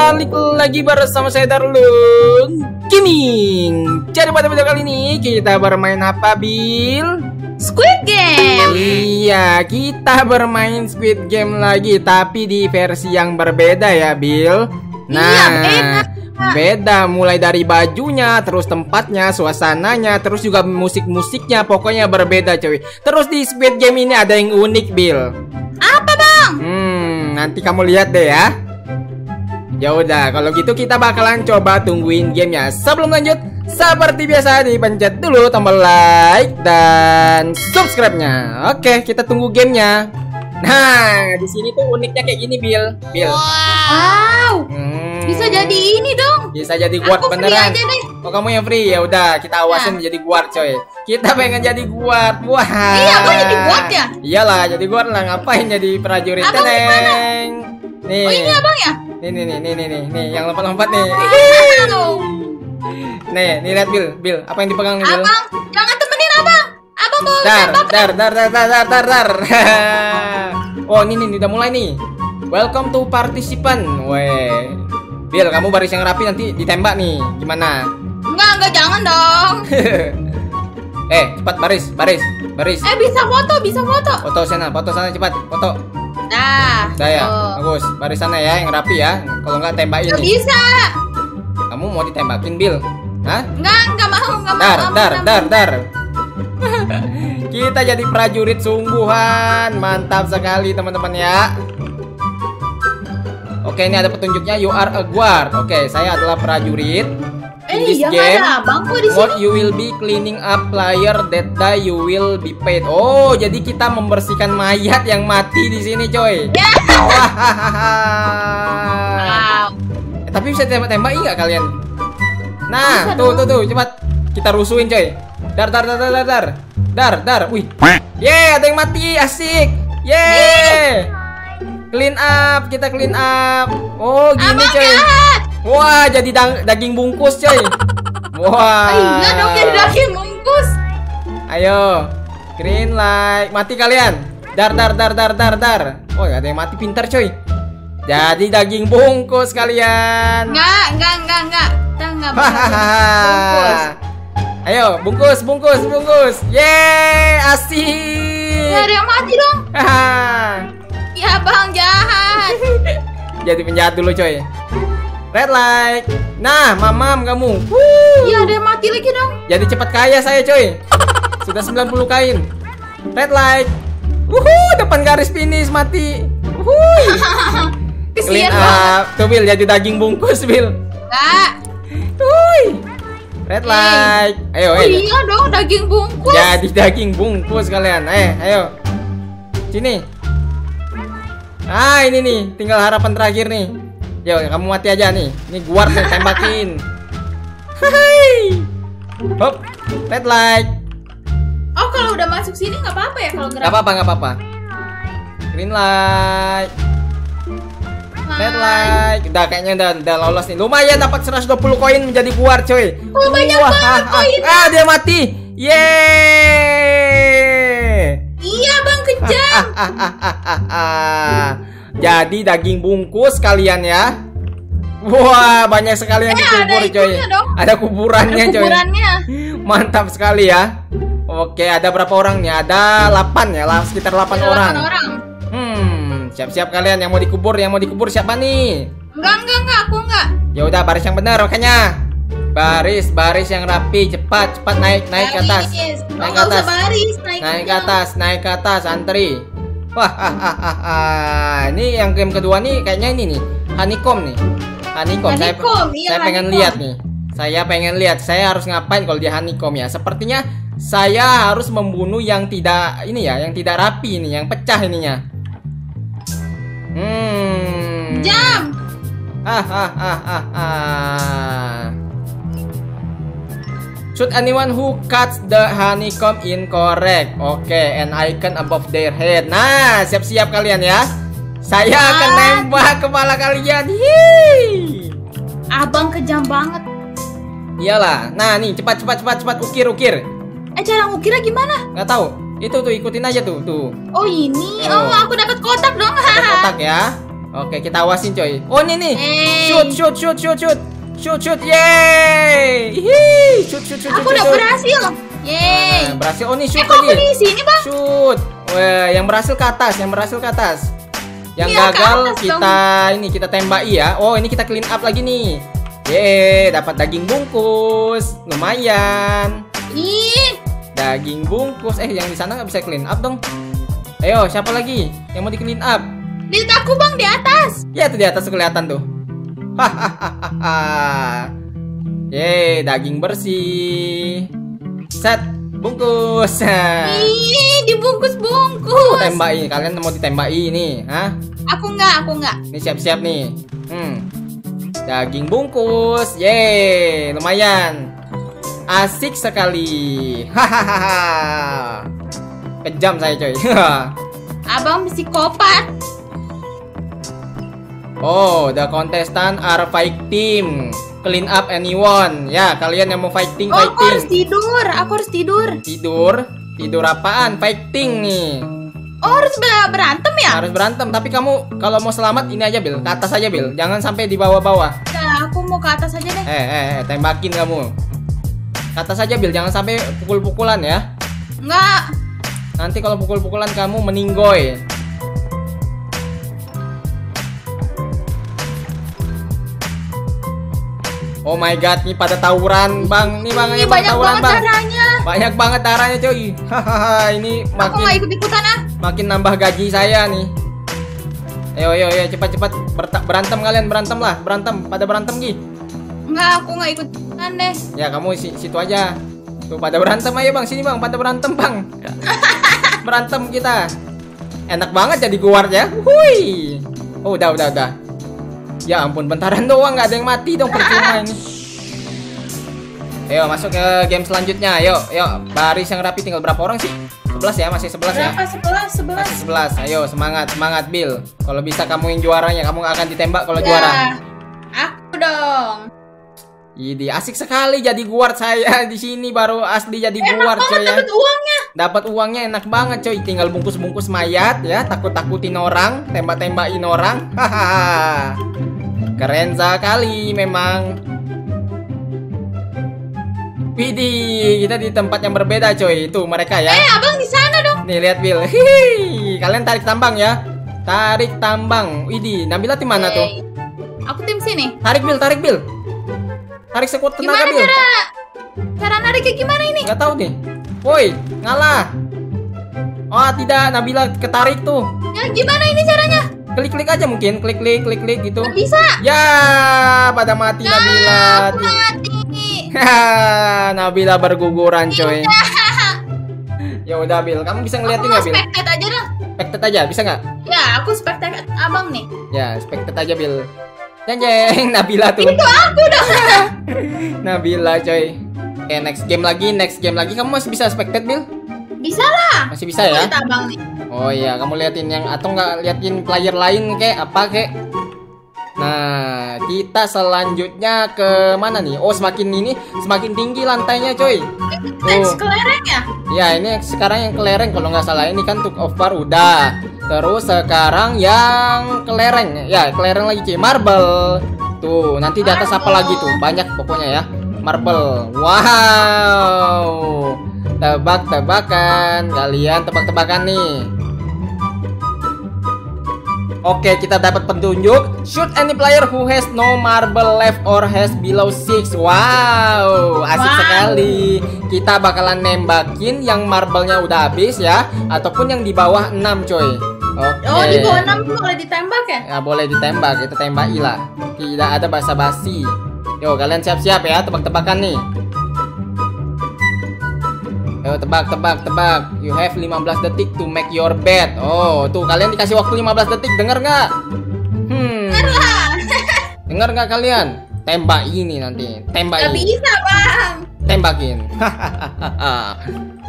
balik lagi bersama saya Darlun Gaming. Jadi pada video kali ini kita bermain apa, Bil? Squid Game. Iya, kita bermain Squid Game lagi, tapi di versi yang berbeda ya, Bil. Nah, iya, beda mulai dari bajunya, terus tempatnya, suasananya, terus juga musik-musiknya, pokoknya berbeda, cuy. Terus di Squid Game ini ada yang unik, Bil. Apa, Bang? Nanti kamu lihat deh ya. Ya udah, kalau gitu kita bakalan coba tungguin gamenya. Sebelum lanjut, seperti biasa dipencet dulu tombol like dan subscribe-nya. Oke, kita tunggu gamenya. Nah, di sini tuh uniknya kayak gini, Bil. Wow. Bisa jadi ini dong. Bisa jadi guard beneran. Oh, kamu yang free ya udah, kita awasin jadi guard, coy. Kita pengen jadi guard. Wah. Iya, aku jadi guard ya. Iyalah, jadi guard lah. Ngapain jadi prajurit, Neng? Nih. Oh, ini abang ya? Nih, yang lompat-lompat nih. Nih, lihat Bil, apa yang dipegang nih, Bil? Abang, jangan temenin abang. Abang mau nembak. Dar. Oh, ini udah mulai nih. Welcome to participant. Weh. Bil, kamu baris yang rapi nanti ditembak nih. Gimana? Enggak, jangan dong. Cepat baris. Bisa foto. Foto sana cepat. Foto. Dah ya, bagus. Barisannya ya yang rapi ya. Kalau nggak tembakin. Nggak bisa. Kamu mau ditembakin, Bil? Hah? Nggak mau. Dar. Kita jadi prajurit sungguhan, mantap sekali teman-teman ya. Oke, ini ada petunjuknya. You are a guard. Oke, saya adalah prajurit. In this game, what you will be cleaning up player that die you will be paid. Oh, jadi kita membersihkan mayat yang mati di sini, coy. Wow. Tapi bisa tembak-tembak enggak kalian? Nah, tuh, cepat kita rusuhin, coy. Dar. Wih. Yeay, ada yang mati, asik. Yeay. Kita clean up. Oh, gini, coy. Wah, jadi daging bungkus, coy. Wah. Enggak dong, jadi daging bungkus. Ayo. Green light. Mati kalian. Dar. Oh, ada yang mati, pintar, coy. Jadi daging bungkus kalian. Enggak. Bungkus. Ayo, bungkus. Yeay, asik. Ada yang mati dong. Ya, Bang, jahat. Jadi penjahat dulu, coy. Red light. Nah, mamam kamu. Iya, ada yang mati lagi dong. Jadi cepat kaya saya, coy. Sudah 90 kain. Red light. Depan garis finish mati. Clean up. Tuh, Bil, jadi daging bungkus, Bil. Enggak. Red light. Ayo. Iya dong, daging bungkus. Jadi daging bungkus kalian. Ayo. Sini. Ah, ini nih, tinggal harapan terakhir nih. Yo, kamu mati aja nih. Ini guard nih, tembakin. Hai. Hop. Red light. Oh, kalau udah masuk sini nggak apa-apa ya kalau gerak. Nggak apa-apa. Green light. Red light. Udah kayaknya udah lolos nih. Lumayan dapat 120 koin menjadi guard, coy. Oh, banyak banget koin. Dia mati. Yeay. Iya, Bang, kejam. Jadi daging bungkus kalian ya. Wah, banyak sekali yang dikubur, coy. Ada kuburannya, coy. Mantap sekali ya. Oke, ada berapa orang nih? Ada 8 ya, sekitar 8 orang. Siap-siap kalian yang mau dikubur siapa nih? Enggak, aku enggak. Ya udah, baris yang benar makanya. Baris yang rapi, cepat naik ke atas. Naik ke atas, antri. Wah. Ini yang game kedua nih kayaknya ini nih. Honeycomb. Saya pengen lihat nih. Saya harus ngapain kalau dia honeycomb ya. Sepertinya saya harus membunuh yang tidak ini ya, yang tidak rapi ini, yang pecah ininya. Jam. Shoot anyone who cuts the honeycomb incorrect. Oke, an icon above their head. Nah, siap-siap kalian ya. Saya akan nembak kepala kalian. Abang kejam banget. Iyalah. Nah, nih cepat ukir. Cara ngukirnya gimana? Nggak tahu. Itu tuh ikutin aja tuh. Oh, ini. Oh, aku dapat kotak dong. Dapat kotak ya. Oke, kita awasin coy. Oh ini nih, shoot, yeay, shoot. Aku udah berhasil. Yeay, berhasil. Oh nih shoot lagi. Aku di sini bang. Shoot. Wah, yang berhasil ke atas, Yang iya, gagal kita dong. Ini kita tembaki ya. Oh ini kita clean up lagi nih. Yeay, dapat daging bungkus, lumayan. Ih. Daging bungkus. Yang di sana nggak bisa clean up dong. Ayo, siapa lagi yang mau di clean up? Lihat aku bang di atas. Ya tuh di atas kelihatan tuh. Hahaha. Yeay, daging bersih. Set, bungkus. Ih, dibungkus-bungkus. Tembakin, kalian mau ditembaki ini, hah? Aku enggak. Ini siap-siap nih. Daging bungkus. Yeay, lumayan. Asik sekali. Hahaha. Kejam saya, coy. Abang psikopat. Oh, the contestant are fighting. Clean up anyone. Ya, kalian yang mau fighting, fighting. Aku harus tidur. Tidur apaan? Fighting nih. Oh, harus berantem ya? Harus berantem. Tapi kamu kalau mau selamat ini aja, Bil. Ke atas aja, Bil. Jangan sampai di bawah-bawah. Nah, aku mau ke atas aja deh. Tembakin kamu. Ke atas aja, Bil. Jangan sampai pukul-pukulan ya. Enggak. Nanti kalau pukul-pukulan kamu meninggoy. Oh my god, ini pada tawuran, Bang. Nih, Bang, ini banyak tawuran, Bang. Darahnya. Banyak banget darahnya, coy. Hahaha, ini makin aku gak ikut-ikutan ah. Makin nambah gaji saya nih. Ayo, cepat-cepat berantem kalian, berantem. Pada berantem, Gi. Enggak, aku gak ikutan deh. Ya, kamu situ aja. Tuh, pada berantem aja, Bang. Sini, Bang. Pada berantem, Bang. Berantem kita. Enak banget jadi guard ya. Hui. Oh, udah. Ya ampun, bentaran doang, nggak ada yang mati dong, percuma ini. Ayo masuk ke game selanjutnya. Yuk, baris yang rapi tinggal berapa orang sih? 11 ya, masih 11 ya. 11. Masih 11. Ayo semangat Bill. Kalau bisa kamu yang juaranya, kamu akan ditembak kalau juara. Aku dong. Ini asik sekali jadi guard saya di sini, baru asli jadi guard coy. Dapat uangnya. Enak banget coy. Tinggal bungkus-bungkus mayat ya, takut-takutin orang, tembak-tembakin orang. Hahaha. Keren sekali memang. Widih, kita di tempat yang berbeda coy. Itu mereka ya. Abang di sana dong. Nih lihat Bill. Hihi. Kalian tarik tambang ya. Tarik tambang. Widih, Nabila tim mana tuh? Aku tim sini. Tarik Bill. Tarik sekuat tenaga, Bil. Cara nariknya gimana ini? Gak tau deh. Woi, ngalah. Oh tidak, Nabila ketarik tuh. Ya, gimana ini caranya? Klik-klik aja mungkin, klik-klik gitu. Gak bisa. Ya, pada mati ya, Nabila. Mati. Nabila berguguran, coy. Ya udah, Bil. Kamu bisa ngeliatin nggak, Bil? Spectate aja lah. Spectate aja, bisa nggak? Ya, aku spectate abang nih. Ya, spectate aja, Bil. Janjeng, Nabila tuh. Itu aku dong. Nabila coy. Oke, next game lagi. Kamu masih bisa spectate, Bil? Bisa lah. Masih bisa aku ya? Lihat abang nih. Oh iya, kamu liatin yang atau nggak liatin player lain kayak apa kayak. Nah, kita selanjutnya ke mana nih? Oh, semakin tinggi lantainya, coy. Next kelereng ya? Ya, ini sekarang yang kelereng kalau nggak salah. Ini kan took over udah. Terus sekarang yang kelereng. Ya, kelereng lagi, cuy. Marble. Tuh, nanti di atas apa lagi tuh? Banyak pokoknya ya. Marble. Wow. Tebak-tebakan. Kalian tebak-tebakan nih. Oke, kita dapat petunjuk. Shoot any player who has no marble left or has below 6. Wow, asik sekali. Kita bakalan nembakin yang marble-nya udah habis ya, ataupun yang di bawah 6, coy. Okay. Oh, di bawah 6 tuh boleh ditembak ya? Ya, boleh ditembak, kita tembaki lah. Tidak ada basa-basi. Yo, kalian siap-siap ya, tebak-tebakan nih. Yo, tebak. You have 15 detik to make your bet. Oh, tuh kalian dikasih waktu 15 detik, denger nggak? Dengar nggak kalian? Tembak ini nanti, tembak. Gak bisa, Bang. Tembakin.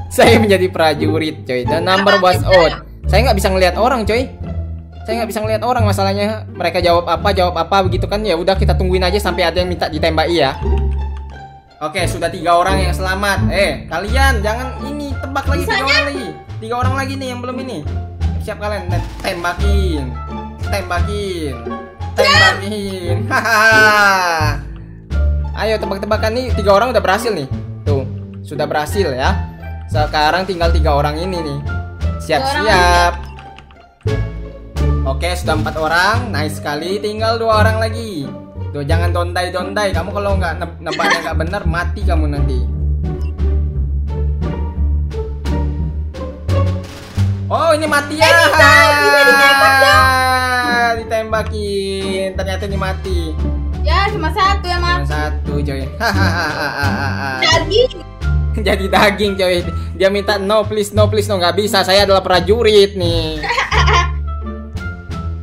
Saya menjadi prajurit, coy. The number was out. Saya nggak bisa ngelihat orang, coy. Masalahnya mereka jawab apa begitu kan. Ya udah, kita tungguin aja sampai ada yang minta ditembaki ya. Oke, sudah 3 orang yang selamat. Kalian jangan ini tebak lagi. 3 orang lagi nih yang belum ini. Siap kalian tembakin. tembakin. Hahaha. Ayo tebak-tebakan nih, 3 orang udah berhasil nih. Tuh, sudah berhasil ya. Sekarang tinggal 3 orang ini nih. Siap-siap. Oke, sudah 4 orang. Nice sekali, tinggal 2 orang lagi. Tuh, jangan dondai-dondai. Kamu kalau nggak nebaknya nggak bener, mati kamu nanti. Oh, ini mati ya. Ditembakin. Ternyata ini mati. Ya, cuma 1 ya, Mas. Cuma 1, coy. Daging. Jadi daging, coy. Dia minta no please, no please, no, nggak bisa. Saya adalah prajurit nih.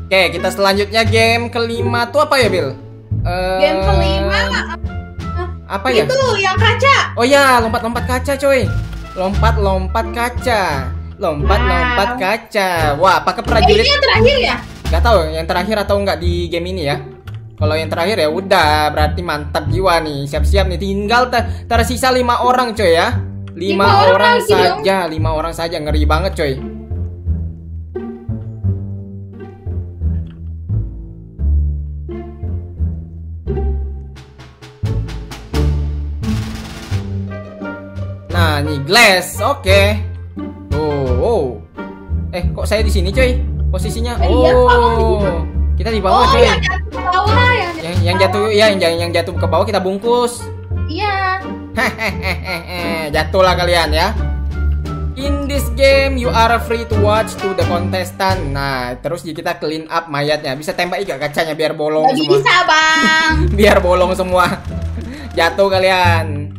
Oke, kita selanjutnya game kelima tuh apa ya, Bil? Game kelima apa ya? Itu yang kaca. Oh ya, lompat-lompat kaca, coy. Lompat-lompat kaca. Lompat-lompat kaca. Wah, pakai prajurit. Ini yang terakhir ya? Gak tau yang terakhir atau enggak di game ini ya. Kalau yang terakhir ya udah, berarti mantap jiwa nih. Siap-siap nih, tinggal tersisa 5 orang coy ya. 5 orang saja, 5 orang saja, ngeri banget coy. Nah, ini glass. Oke. Oh. Eh, kok saya di sini coy? Posisinya. Oh. Kita di bawah coy. Yang jatuh ke bawah kita bungkus. Iya. Jatuhlah kalian ya. In this game you are free to watch to the contestant. Nah, terus kita clean up mayatnya. Bisa tembak enggak kacanya biar bolong semua? Bisa, Bang. Biar bolong semua. Jatuh kalian.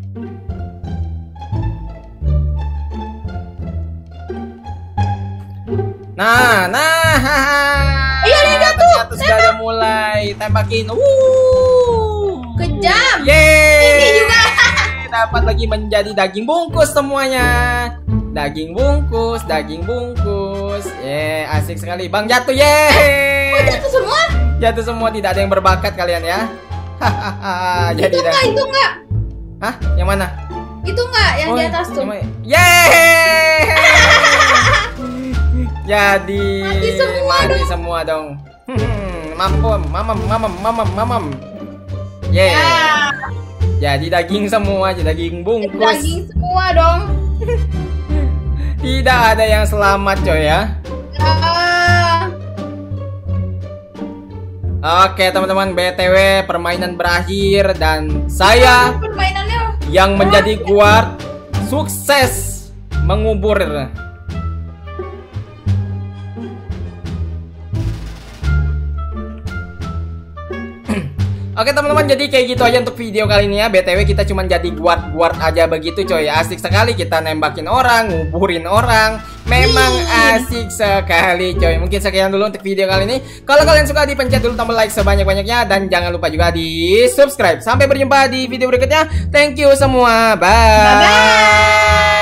Nah. Iya, dia jatuh. Sudah mulai tembakin. Kejam. Yeay. Ini juga dapat lagi menjadi daging bungkus semuanya. Daging bungkus, daging bungkus. Yeay, asik sekali. Bang jatuh, yeay. Oh, jatuh semua? Jatuh semua, tidak ada yang berbakat kalian ya. Hahaha. Jadi itu enggak. Hah? Yang mana? Itu enggak yang di atas tuh. Yeay. Jadi mati semua dong. Mamam. Yeah. Ya. Jadi daging semua, jadi daging bungkus. Daging semua dong. Tidak ada yang selamat coy ya. Oke teman-teman, BTW permainan berakhir dan saya yang menjadi guard sukses mengubur. Oke teman-teman, jadi kayak gitu aja untuk video kali ini ya. BTW kita cuman jadi guard aja begitu coy. Asik sekali kita nembakin orang, nguburin orang. Memang asik sekali coy. Mungkin sekian dulu untuk video kali ini. Kalau kalian suka dipencet dulu tombol like sebanyak-banyaknya. Dan jangan lupa juga di subscribe. Sampai berjumpa di video berikutnya. Thank you semua. Bye.